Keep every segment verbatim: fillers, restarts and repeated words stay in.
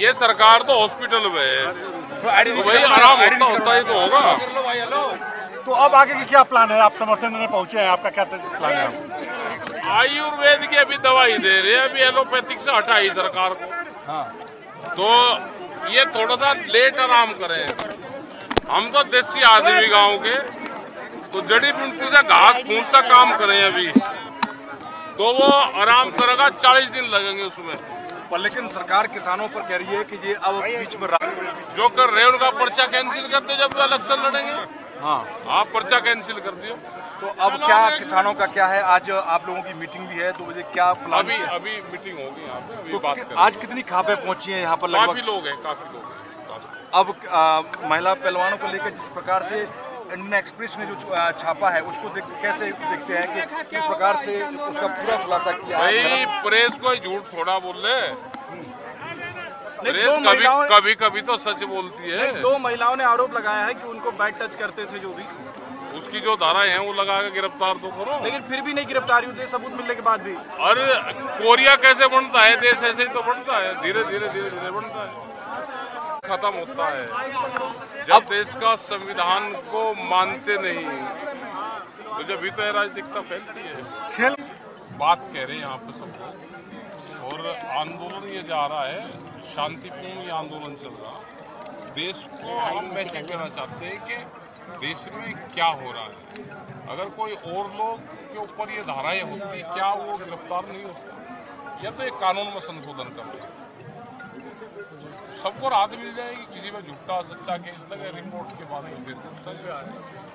ये सरकार तो हॉस्पिटल में है, वही आराम होता होता ही तो होगा। तो अब आगे की क्या प्लान है? आप समर्थन में पहुंचे हैं, आपका क्या प्लान है? आयुर्वेद की अभी दवाई दे रहे हैं, अभी एलोपैथिक से हटाई सरकार को। हाँ। तो ये थोड़ा सा लेट आराम करें। हम तो देसी आदमी गांव के, तो जड़ी बूटी से घास फूस सा काम करें अभी, तो वो आराम करेगा। चालीस दिन लगेंगे उसमें। पर लेकिन सरकार किसानों पर कह रही है कि ये अब बीच में जो कर रहे हैं उनका पर्चा कैंसिल कर दो, जब इलेक्शन लड़ेंगे। हाँ, आप पर्चा कैंसिल कर दियो। तो अब क्या किसानों का क्या है? आज आप लोगों की मीटिंग भी है, तो मुझे क्या प्लान? अभी अभी मीटिंग होगी यहाँ पे, तो बात करें। आज कितनी खापें पहुंची हैं यहाँ पर? लगभग काफी लोग हैं, काफी लोग हैं। अब आ, महिला पहलवानों को लेकर जिस प्रकार से इंडियन एक्सप्रेस ने जो छापा है, उसको देख, कैसे देखते हैं कि किस प्रकार से उसका पूरा खुलासा किया? भाई प्रेस को झूठ थोड़ा बोल ले, कभी कभी कभी तो सच बोलती है। दो महिलाओं ने आरोप लगाया है कि उनको बैट टच करते थे, जो भी उसकी जो धाराएं हैं वो लगा के गिरफ्तार तो करो। लेकिन फिर भी नहीं गिरफ्तारी होती है सबूत मिलने के बाद भी। और कोरिया कैसे बनता है? देश ऐसे ही तो बनता है, धीरे धीरे धीरे धीरे बनता है, खत्म होता है। जब देश का संविधान को मानते नहीं तो जब भी तो राजनीतिकता फैलती है। खेल बात कह रहे हैं यहाँ पे सबको, और आंदोलन ये जा रहा है शांतिपूर्ण, ये आंदोलन चल रहा। देश को हम मैसेज देना चाहते हैं कि देश में क्या हो रहा है। अगर कोई और लोग के ऊपर ये धाराएं होती, क्या वो गिरफ्तार नहीं होता? या तो एक कानून में संशोधन करना, सबको राहत मिल जाएगी। किसी में झूठा सच्चा केस लगे, रिपोर्ट के बाद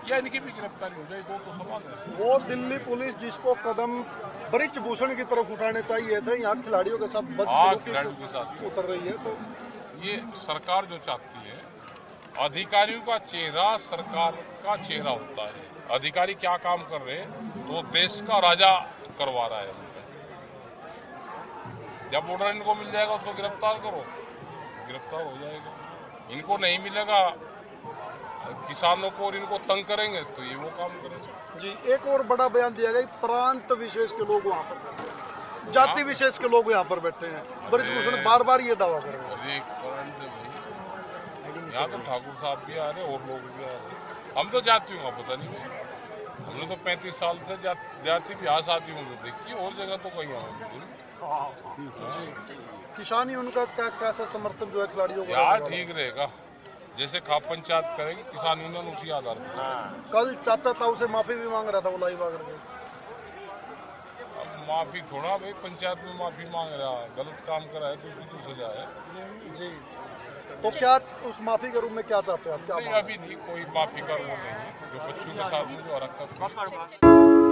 या इनकी भी गिरफ्तारी हो जाए, दो तो सवाल है। वो दिल्ली पुलिस जिसको कदम ब्रिज भूषण की तरफ उठाने चाहिए थे, यहाँ खिलाड़ियों के साथ खिलाड़ियों के साथ उतर रही है। तो ये सरकार जो चाहती है, अधिकारियों का चेहरा सरकार का चेहरा होता है। अधिकारी क्या काम कर रहे हैं, तो देश का राजा करवा रहा है। जब ऑर्डर इनको मिल जाएगा उसको गिरफ्तार करो, गिरफ्तार हो जाएगा। इनको नहीं मिलेगा, किसानों को और इनको तंग करेंगे, तो ये वो काम करेंगे। जी, एक और बड़ा बयान दिया गया, प्रांत विशेष के लोग वहाँ पर, जाति विशेष के लोग यहाँ पर बैठे हैं। ब्रिज भूषण बार बार ये दावा कर रहे हैं। यहाँ तो ठाकुर साहब भी आ रहे और लोग भी आ रहे। हम तो जाति हूँ, पता नहीं है, हमने तो पैंतीस साल से जाति भी यहाँ शादी हूँ देखी, और जगह तो कहीं हमें। किसान ही उनका कैसा समर्थन जो है खिलाड़ियों को? यार ठीक रहेगा, जैसे खाप पंचायत करेगी किसान यूनियन उसी आधार पर। हाँ। कल चाचा ताऊ से माफी भी मांग रहा था वो लाइव आकर के। अब माफी थोड़ा, भाई पंचायत में माफी मांग रहा, गलत काम करा है तो उसकी तो सजा है। जी, तो क्या उस माफी के रूप में क्या चाहते हैं आप? क्या नहीं, अभी नहीं कोई माफी का रूप नहीं है, जो बच्चों के साथ जो हरकत।